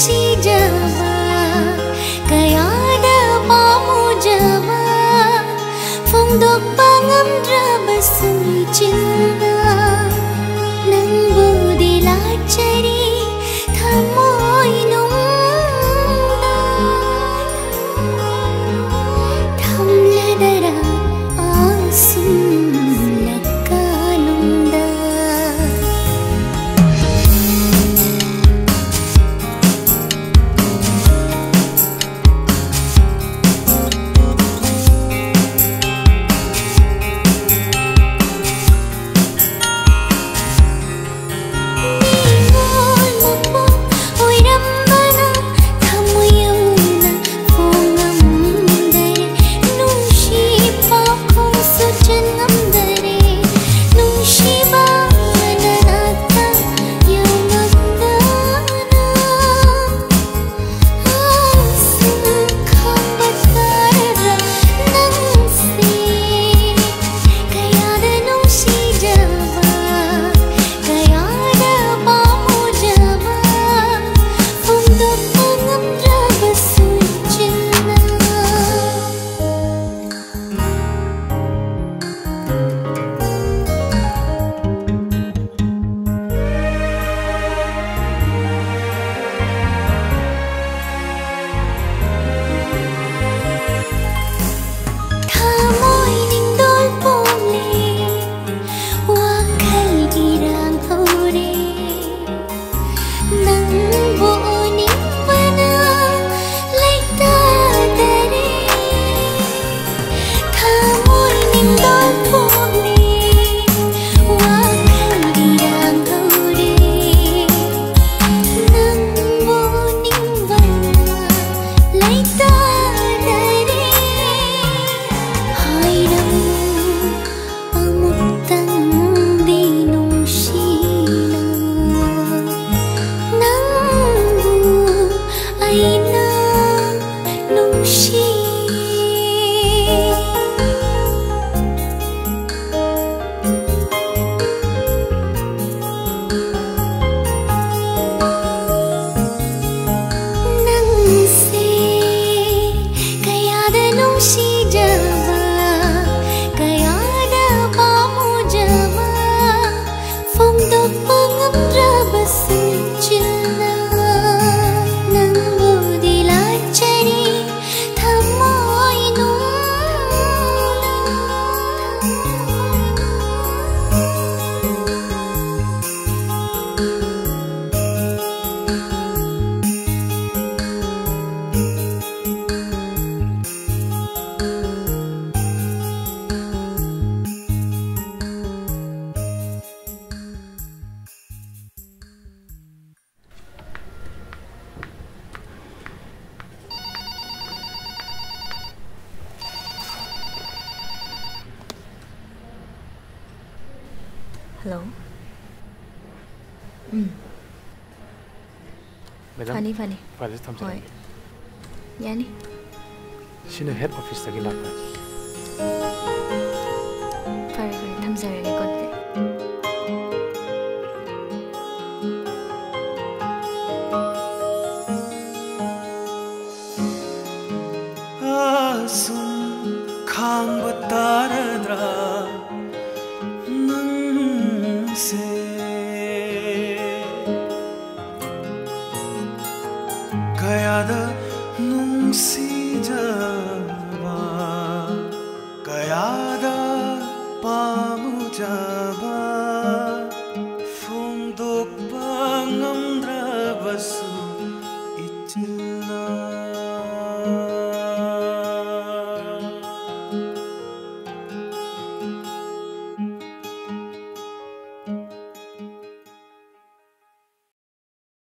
Si Jawa, kaya ada pamujawa, fondok pangamdra besuri cinta, nang budi lacari thamoi nungta, thamla dara asim lakalunda. Si Jawa, kaya ada pamujawa, fondok pengemdra besucina, nang budi lacari thamoi nungna. Hello. Funny, funny. Well, it's time to go. Yani. She's in the head office. Tagi lagna. Fine, fine. Tham zarege kotte. Asun khang bataradra. Say